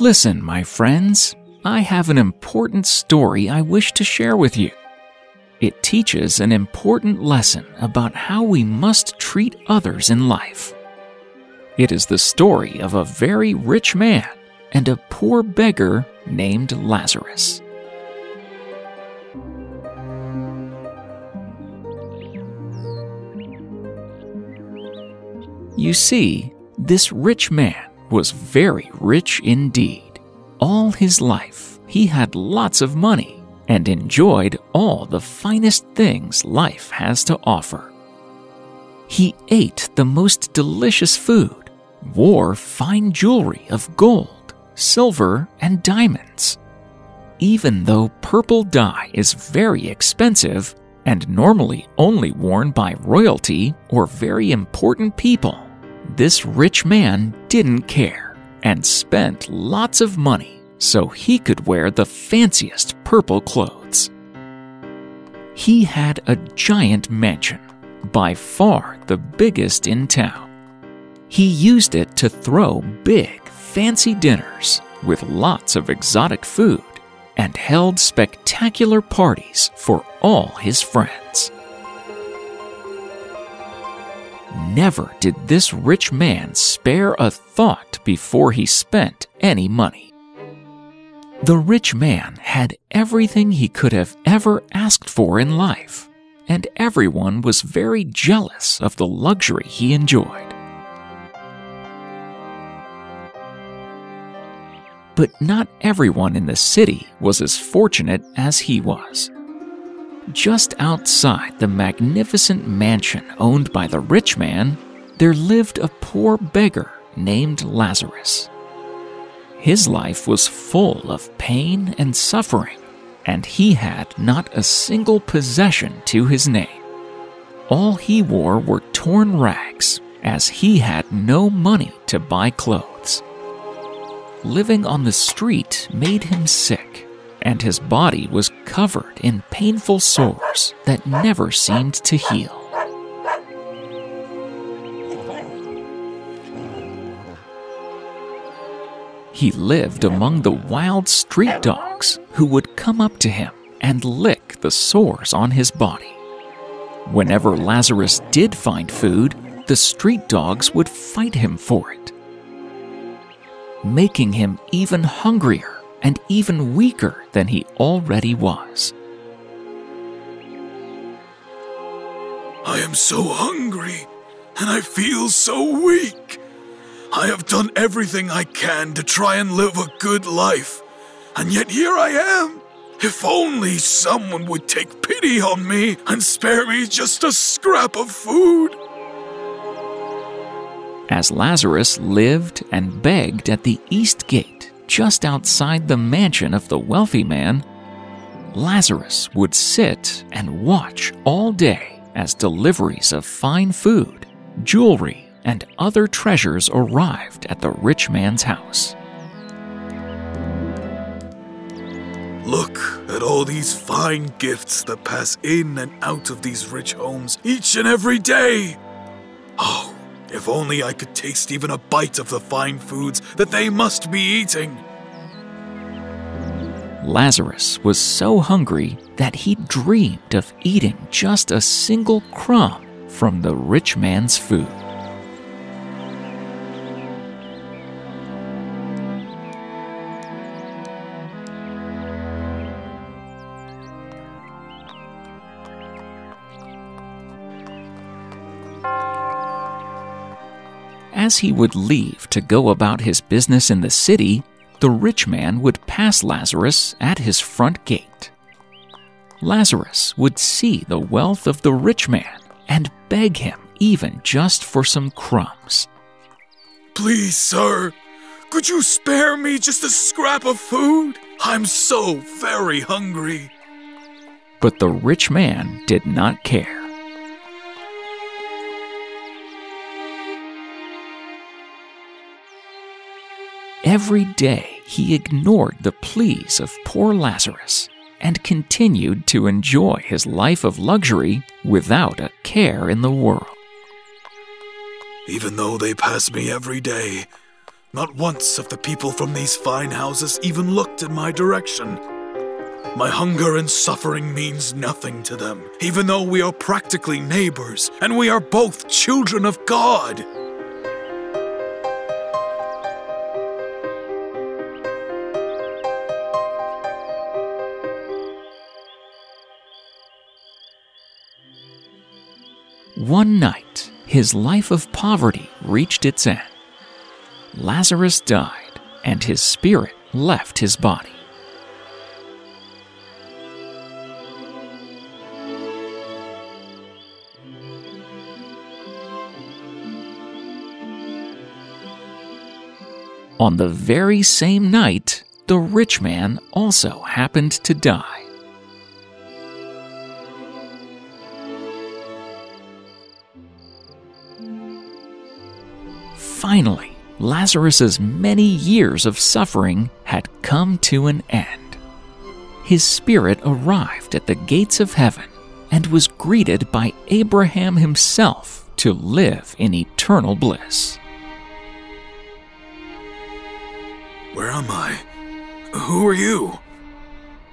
Listen, my friends, I have an important story I wish to share with you. It teaches an important lesson about how we must treat others in life. It is the story of a very rich man and a poor beggar named Lazarus. You see, this rich man was very rich indeed. All his life, he had lots of money and enjoyed all the finest things life has to offer. He ate the most delicious food, wore fine jewelry of gold, silver, and diamonds. Even though purple dye is very expensive and normally only worn by royalty or very important people, this rich man didn't care and spent lots of money so he could wear the fanciest purple clothes. He had a giant mansion, by far the biggest in town. He used it to throw big, fancy dinners with lots of exotic food and held spectacular parties for all his friends. Never did this rich man spare a thought before he spent any money. The rich man had everything he could have ever asked for in life, and everyone was very jealous of the luxury he enjoyed. But not everyone in the city was as fortunate as he was. Just outside the magnificent mansion owned by the rich man, there lived a poor beggar named Lazarus. His life was full of pain and suffering, and he had not a single possession to his name. All he wore were torn rags, as he had no money to buy clothes. Living on the street made him sick, and his body was covered in painful sores that never seemed to heal. He lived among the wild street dogs who would come up to him and lick the sores on his body. Whenever Lazarus did find food, the street dogs would fight him for it, making him even hungrier and even weaker than he already was. I am so hungry, and I feel so weak. I have done everything I can to try and live a good life, and yet here I am. If only someone would take pity on me and spare me just a scrap of food. As Lazarus lived and begged at the east gate, just outside the mansion of the wealthy man, Lazarus would sit and watch all day as deliveries of fine food, jewelry, and other treasures arrived at the rich man's house. Look at all these fine gifts that pass in and out of these rich homes each and every day. Oh, if only I could taste even a bite of the fine foods that they must be eating. Lazarus was so hungry that he dreamed of eating just a single crumb from the rich man's food. As he would leave to go about his business in the city, the rich man would pass Lazarus at his front gate. Lazarus would see the wealth of the rich man and beg him even just for some crumbs. Please, sir, could you spare me just a scrap of food? I'm so very hungry. But the rich man did not care. Every day he ignored the pleas of poor Lazarus and continued to enjoy his life of luxury without a care in the world. Even though they pass me every day, not once have the people from these fine houses even looked in my direction. My hunger and suffering means nothing to them, even though we are practically neighbors and we are both children of God. One night, his life of poverty reached its end. Lazarus died, and his spirit left his body. On the very same night, the rich man also happened to die. Finally, Lazarus's many years of suffering had come to an end. His spirit arrived at the gates of heaven and was greeted by Abraham himself to live in eternal bliss. Where am I? Who are you?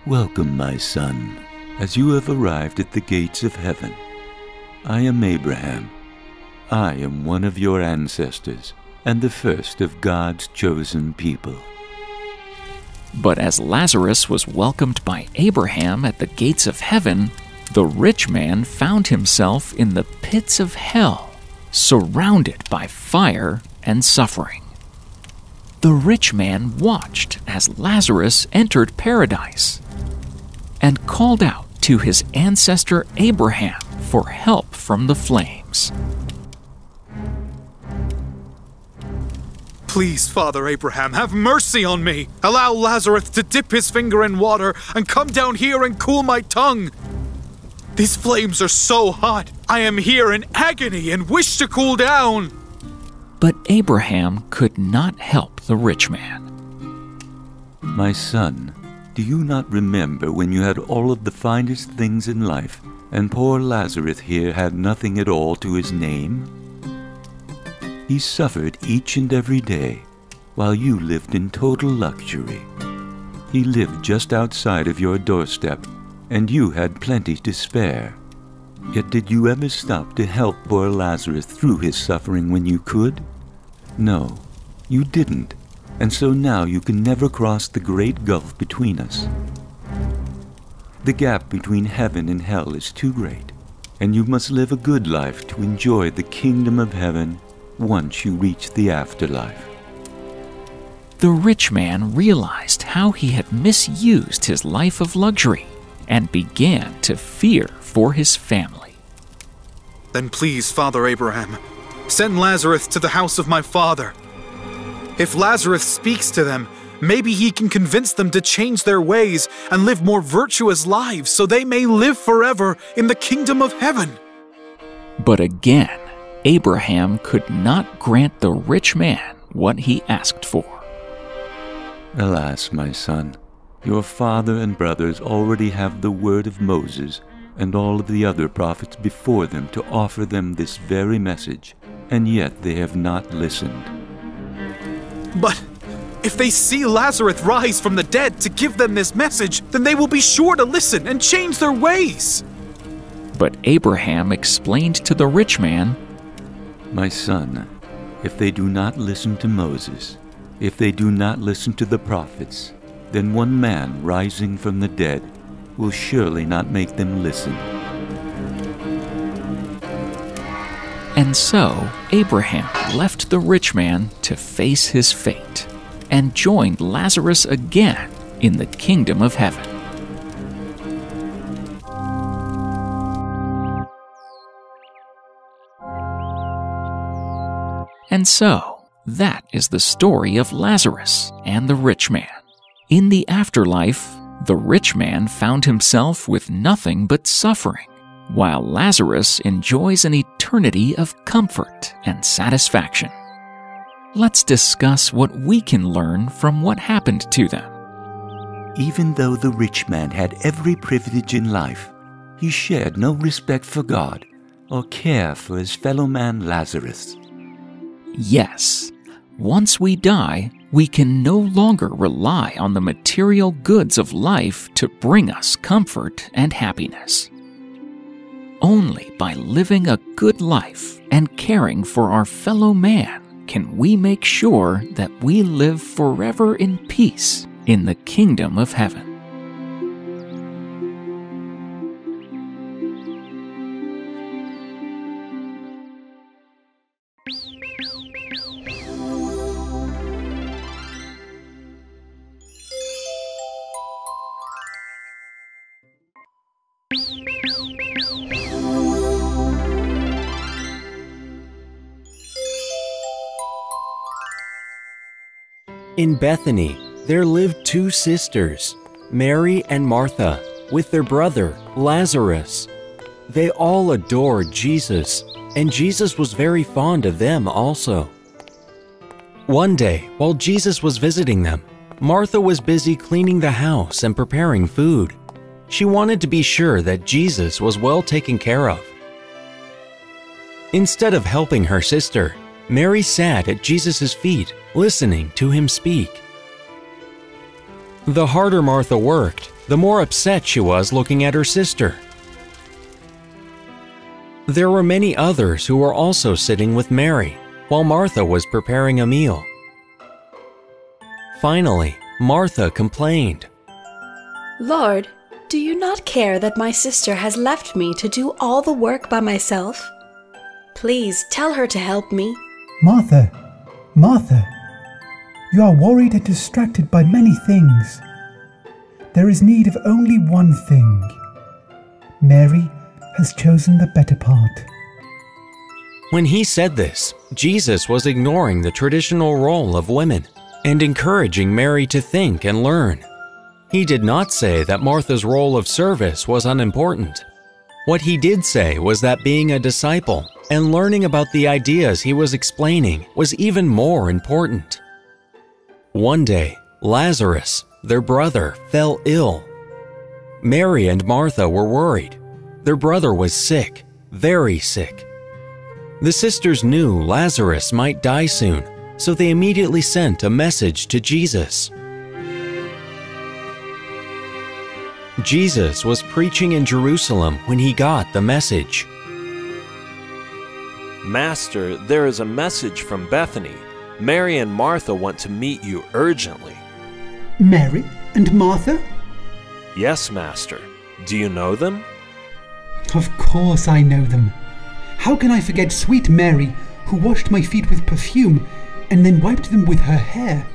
Welcome, my son, as you have arrived at the gates of heaven. I am Abraham. I am one of your ancestors, and the first of God's chosen people. But as Lazarus was welcomed by Abraham at the gates of heaven, the rich man found himself in the pits of hell, surrounded by fire and suffering. The rich man watched as Lazarus entered paradise and called out to his ancestor Abraham for help from the flames. Please, Father Abraham, have mercy on me. Allow Lazarus to dip his finger in water and come down here and cool my tongue. These flames are so hot. I am here in agony and wish to cool down. But Abraham could not help the rich man. My son, do you not remember when you had all of the finest things in life, and poor Lazarus here had nothing at all to his name? He suffered each and every day, while you lived in total luxury. He lived just outside of your doorstep, and you had plenty to spare. Yet did you ever stop to help poor Lazarus through his suffering when you could? No, you didn't, and so now you can never cross the great gulf between us. The gap between heaven and hell is too great, and you must live a good life to enjoy the kingdom of heaven once you reach the afterlife. The rich man realized how he had misused his life of luxury and began to fear for his family. Then please, Father Abraham, send Lazarus to the house of my father. If Lazarus speaks to them, maybe he can convince them to change their ways and live more virtuous lives so they may live forever in the kingdom of heaven. But again, Abraham could not grant the rich man what he asked for. Alas, my son, your father and brothers already have the word of Moses and all of the other prophets before them to offer them this very message, and yet they have not listened. But if they see Lazarus rise from the dead to give them this message, then they will be sure to listen and change their ways. But Abraham explained to the rich man, My son, if they do not listen to Moses, if they do not listen to the prophets, then one man rising from the dead will surely not make them listen. And so Abraham left the rich man to face his fate and joined Lazarus again in the kingdom of heaven. And so, that is the story of Lazarus and the rich man. In the afterlife, The rich man found himself with nothing but suffering, while Lazarus enjoys an eternity of comfort and satisfaction. Let's discuss what we can learn from what happened to them. Even though the rich man had every privilege in life, he shared no respect for God or care for his fellow man Lazarus. Yes, once we die, we can no longer rely on the material goods of life to bring us comfort and happiness. Only by living a good life and caring for our fellow man can we make sure that we live forever in peace in the kingdom of heaven. In Bethany, there lived two sisters, Mary and Martha, with their brother, Lazarus. They all adored Jesus, and Jesus was very fond of them also. One day, while Jesus was visiting them, Martha was busy cleaning the house and preparing food. She wanted to be sure that Jesus was well taken care of. Instead of helping her sister, Mary sat at Jesus' feet, listening to him speak. The harder Martha worked, the more upset she was looking at her sister. There were many others who were also sitting with Mary while Martha was preparing a meal. Finally, Martha complained. "Lord, do you not care that my sister has left me to do all the work by myself? Please tell her to help me." "Martha, Martha, you are worried and distracted by many things. There is need of only one thing. Mary has chosen the better part." When he said this, Jesus was ignoring the traditional role of women and encouraging Mary to think and learn. He did not say that Martha's role of service was unimportant. What he did say was that being a disciple and learning about the ideas he was explaining was even more important. One day, Lazarus, their brother, fell ill. Mary and Martha were worried. Their brother was sick, very sick. The sisters knew Lazarus might die soon, so they immediately sent a message to Jesus. Jesus was preaching in Jerusalem when he got the message. "Master, there is a message from Bethany. Mary and Martha want to meet you urgently." "Mary and Martha?" "Yes, Master. Do you know them?" "Of course I know them. How can I forget sweet Mary, who washed my feet with perfume and then wiped them with her hair?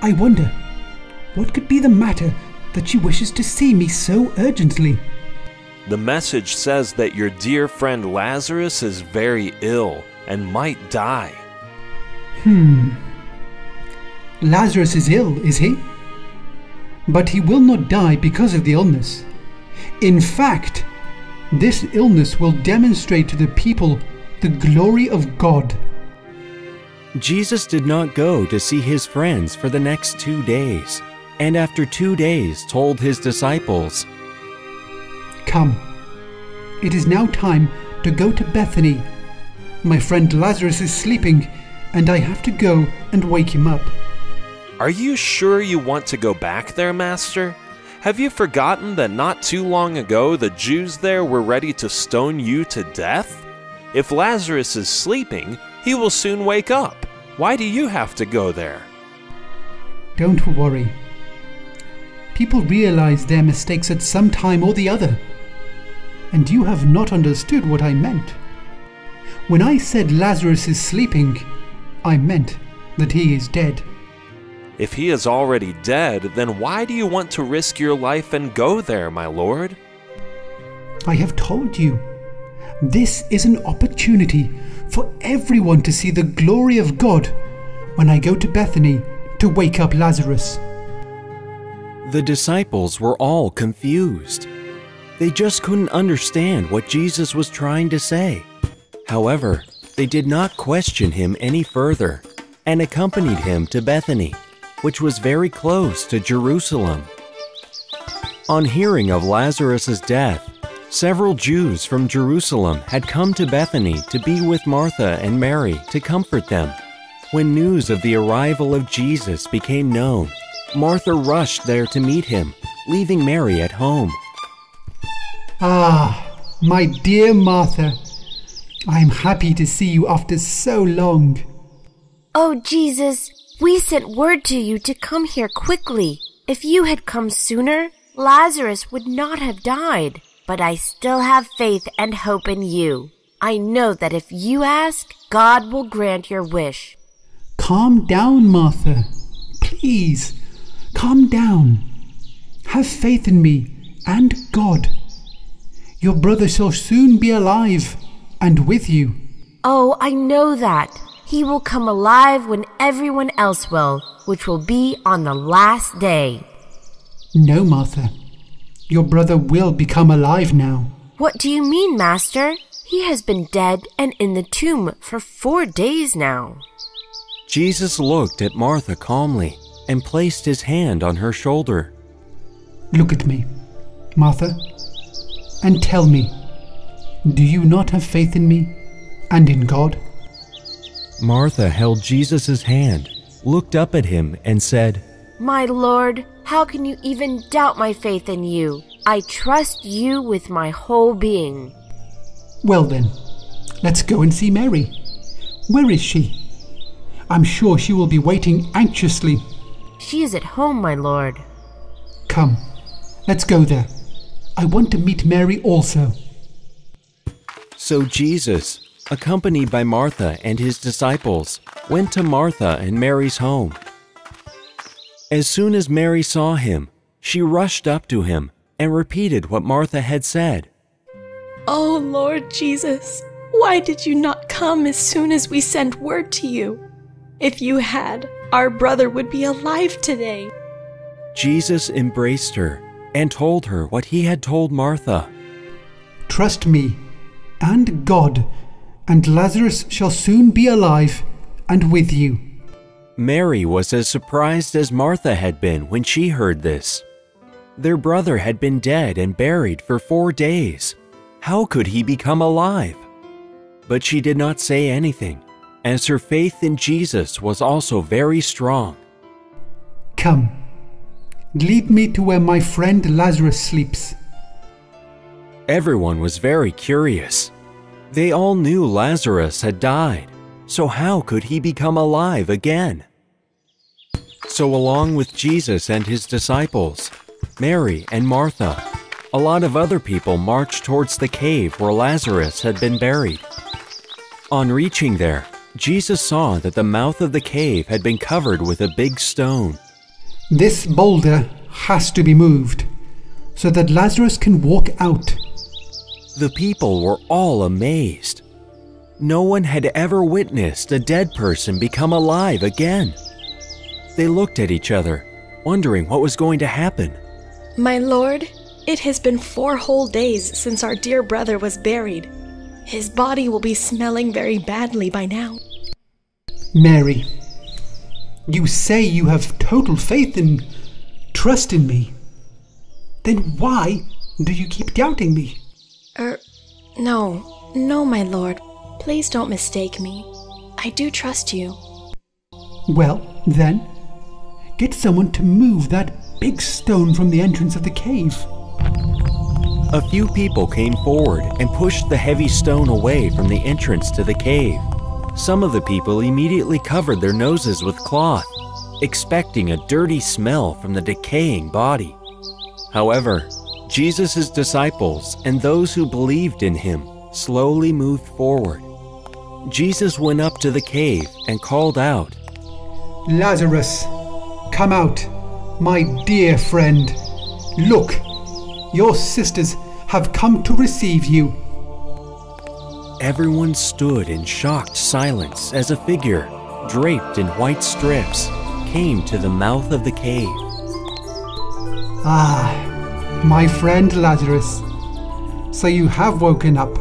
I wonder, what could be the matter that she wishes to see me so urgently?" "The message says that your dear friend Lazarus is very ill and might die." Lazarus is ill, is he? But he will not die because of the illness. In fact, this illness will demonstrate to the people the glory of God." Jesus did not go to see his friends for the next 2 days, and after 2 days told his disciples, "Come, it is now time to go to Bethany. My friend Lazarus is sleeping, and I have to go and wake him up." "Are you sure you want to go back there, Master? Have you forgotten that not too long ago the Jews there were ready to stone you to death? If Lazarus is sleeping, he will soon wake up. Why do you have to go there?" "Don't worry. People realize their mistakes at some time or the other. And you have not understood what I meant. When I said Lazarus is sleeping, I meant that he is dead." "If he is already dead, then why do you want to risk your life and go there, my Lord?" "I have told you, this is an opportunity for everyone to see the glory of God when I go to Bethany to wake up Lazarus." The disciples were all confused. They just couldn't understand what Jesus was trying to say. However, they did not question him any further and accompanied him to Bethany, which was very close to Jerusalem. On hearing of Lazarus' death, several Jews from Jerusalem had come to Bethany to be with Martha and Mary to comfort them. When news of the arrival of Jesus became known, Martha rushed there to meet him, leaving Mary at home. Ah, my dear Martha, I am happy to see you after so long. Oh, Jesus, we sent word to you to come here quickly. If you had come sooner, Lazarus would not have died. But I still have faith and hope in you. I know that if you ask, God will grant your wish. Calm down, Martha. Please, calm down. Have faith in me and God. Your brother shall soon be alive and with you. Oh, I know that. He will come alive when everyone else will, which will be on the last day. No, Martha. Your brother will become alive now. What do you mean, Master? He has been dead and in the tomb for 4 days now. Jesus looked at Martha calmly and placed his hand on her shoulder. Look at me, Martha, and tell me, do you not have faith in me and in God? Martha held Jesus' hand, looked up at him, and said, My Lord, how can you even doubt my faith in you? I trust you with my whole being. Well then, let's go and see Mary. Where is she? I'm sure she will be waiting anxiously. She is at home, my Lord. Come, let's go there. I want to meet Mary also. So Jesus, accompanied by Martha and his disciples, went to Martha and Mary's home. As soon as Mary saw him, she rushed up to him and repeated what Martha had said. Oh, Lord Jesus, why did you not come as soon as we sent word to you? If you had, our brother would be alive today. Jesus embraced her and told her what he had told Martha. Trust me and God, and Lazarus shall soon be alive and with you. Mary was as surprised as Martha had been when she heard this. Their brother had been dead and buried for 4 days. How could he become alive? But she did not say anything, as her faith in Jesus was also very strong. Come, lead me to where my friend Lazarus sleeps. Everyone was very curious. They all knew Lazarus had died, so how could he become alive again? So along with Jesus and his disciples, Mary and Martha, a lot of other people marched towards the cave where Lazarus had been buried. On reaching there, Jesus saw that the mouth of the cave had been covered with a big stone. This boulder has to be moved so that Lazarus can walk out. The people were all amazed. No one had ever witnessed a dead person become alive again. They looked at each other, wondering what was going to happen. My Lord, it has been 4 whole days since our dear brother was buried. His body will be smelling very badly by now. Mary, you say you have total faith and trust in me. Then why do you keep doubting me? No, my Lord. Please don't mistake me. I do trust you. Well, then, get someone to move that big stone from the entrance of the cave. A few people came forward and pushed the heavy stone away from the entrance to the cave. Some of the people immediately covered their noses with cloth, expecting a dirty smell from the decaying body. However, Jesus' disciples and those who believed in him slowly moved forward. Jesus went up to the cave and called out, Lazarus, come out, my dear friend. Look, your sisters have come to receive you. Everyone stood in shocked silence as a figure, draped in white strips, came to the mouth of the cave. Ah, my friend Lazarus. So you have woken up.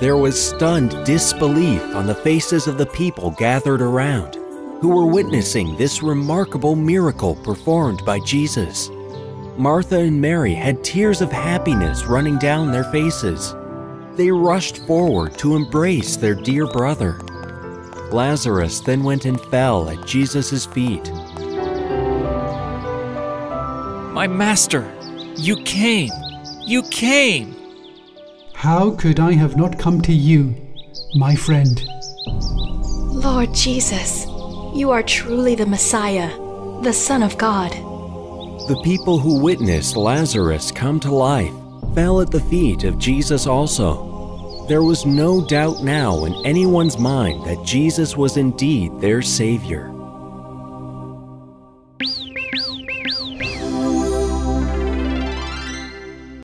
There was stunned disbelief on the faces of the people gathered around, who were witnessing this remarkable miracle performed by Jesus. Martha and Mary had tears of happiness running down their faces. They rushed forward to embrace their dear brother. Lazarus then went and fell at Jesus' feet. My master, you came! You came! How could I have not come to you, my friend? Lord Jesus, you are truly the Messiah, the Son of God. The people who witnessed Lazarus come to life fell at the feet of Jesus also. There was no doubt now in anyone's mind that Jesus was indeed their Savior.